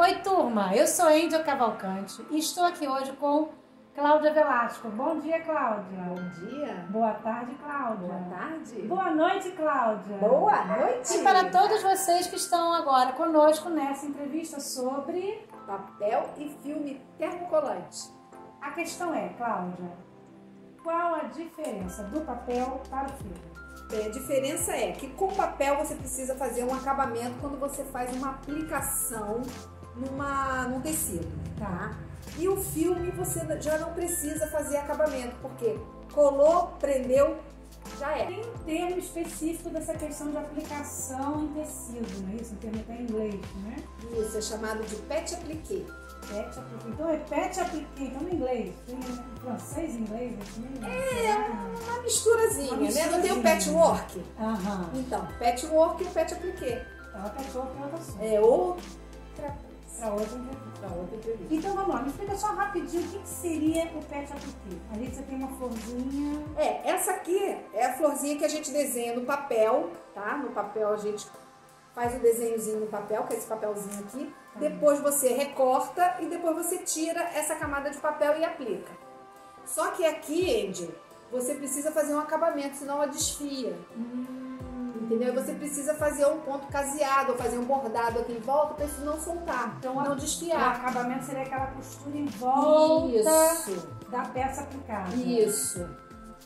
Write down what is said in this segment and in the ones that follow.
Oi turma, eu sou Índia Cavalcante e estou aqui hoje com Cláudia Velasco. Bom dia, Cláudia. Bom dia. Boa tarde, Cláudia. Boa tarde. Boa noite, Cláudia. Boa noite. E para todos vocês que estão agora conosco nessa entrevista sobre papel e filme termocolante. A questão é, Cláudia, qual a diferença do papel para o filme? Bem, a diferença é que com papel você precisa fazer um acabamento quando você faz uma aplicação num tecido, tá? E o filme você já não precisa fazer acabamento, porque colou, prendeu, já é. Tem um termo específico dessa questão de aplicação em tecido, não é isso? Um termo até em inglês, né? Isso, é chamado de patch appliqué. Patch appliqué. Então é patch appliqué, então em inglês, tem francês, inglês, assim? É uma misturazinha, né? Não tem o patchwork? Aham. Então, patchwork e o patch appliqué. Então, o patchwork é outra coisa. É outra coisa. Para outra entrevista. Então, vamos lá, me explica só rapidinho o que seria o patch appliqué. Ali você tem uma florzinha. É, essa aqui é a florzinha que a gente desenha no papel, tá? No papel a gente faz o desenhozinho no papel, que é esse papelzinho aqui. Depois você recorta e depois você tira essa camada de papel e aplica. Só que aqui, Andy, você precisa fazer um acabamento, senão ela desfia. Entendeu? E você precisa fazer um ponto caseado, ou fazer um bordado aqui em volta para isso não soltar, então não desfiar. O acabamento seria aquela costura em volta da peça aplicada. Isso.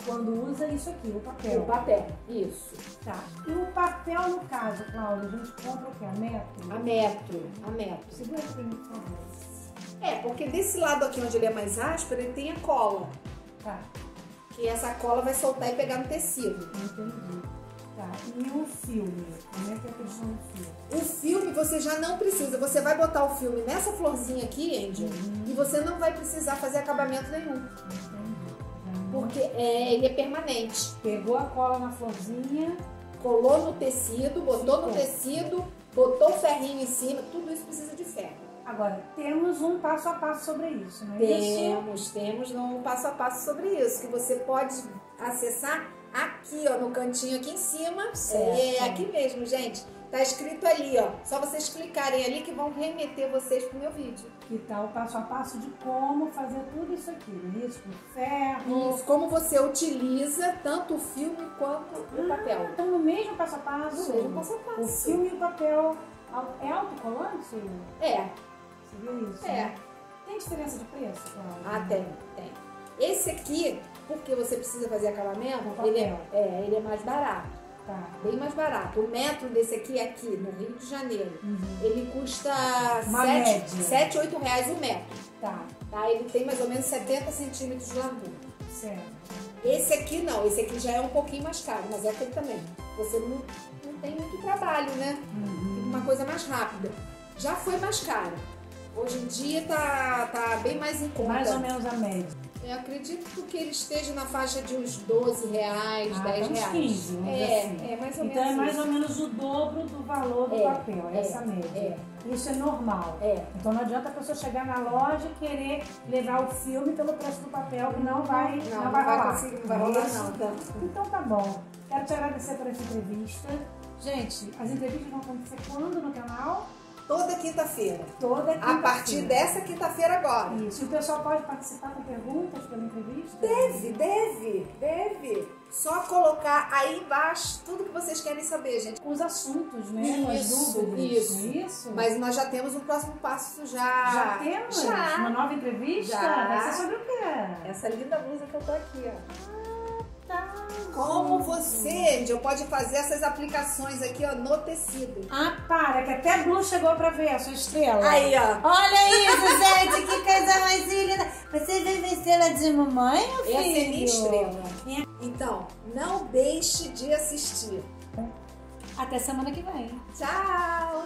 Quando usa isso aqui, o papel. O papel, isso. Tá. E o papel, no caso, Cláudia, a gente compra o quê? A metro? A metro, a metro. Segura aqui, por favor. É, porque desse lado aqui, onde ele é mais áspero, ele tem a cola. Tá. Que essa cola vai soltar e pegar no tecido. Entendi. Tá. E o filme? Como é que é a questão do filme? O filme você já não precisa. Você vai botar o filme nessa florzinha aqui, Andy, e você não vai precisar fazer acabamento nenhum. Porque ele é permanente. Pegou a cola na florzinha, colou no tecido, botou no tecido, botou o ferrinho em cima, tudo isso precisa de ferro. Agora, temos um passo a passo sobre isso, não é isso? Temos um passo a passo sobre isso, que você pode acessar aqui, ó, no cantinho aqui em cima. Certo. É aqui mesmo, gente. Tá escrito ali, ó. Só vocês clicarem ali que vão remeter vocês pro meu vídeo. Que tal o passo a passo de como fazer tudo isso aqui, né? Isso, ferro... Isso, como você utiliza tanto o filme quanto o papel. Então, no mesmo passo a passo? No mesmo passo a passo. O filme e o papel é autocolante? É. Seria isso, né? Tem diferença de preço? Ah, tem, tem. Esse aqui, porque você precisa fazer acabamento, ele é mais barato. Tá. Bem mais barato. O metro desse aqui, no Rio de Janeiro, ele custa R$7, R$8 o metro. Tá. Tá? Ele tem mais ou menos 70 centímetros de largura. Certo. Esse aqui não, esse aqui já é um pouquinho mais caro, mas é aquele também. Você não tem muito trabalho, né? Tem uma coisa mais rápida. Já foi mais caro. Hoje em dia tá bem mais em conta. Mais ou menos a média. Eu acredito que ele esteja na faixa de uns R$12, R$10. 15, é mais ou menos. Então é mais ou menos o dobro do valor do papel, essa média. Isso é normal. Então não adianta a pessoa chegar na loja e querer levar o filme pelo preço do papel, que não vai rolar. Então tá bom. Quero te agradecer por essa entrevista. Gente, as entrevistas vão acontecer quando no canal? Toda quinta-feira. Toda quinta-feira. A partir dessa quinta-feira agora. Isso. E o pessoal pode participar com perguntas pela entrevista? Deve. Só colocar aí embaixo tudo que vocês querem saber, gente. Com os assuntos, né? As dúvidas. Isso. Mas nós já temos um próximo passo já. Já temos? Já. Uma nova entrevista? Já. Vai ser sobre o quê? Essa linda blusa que eu tô aqui, ó. Como você, Angel, pode fazer essas aplicações aqui, ó, no tecido. Ah, para, que até a Blue chegou pra ver a sua estrela. Aí, ó. Olha isso, gente, que coisa mais linda. Você vê a estrela de mamãe, meu filho? Essa é minha estrela. Então, não deixe de assistir. Até semana que vem. Tchau.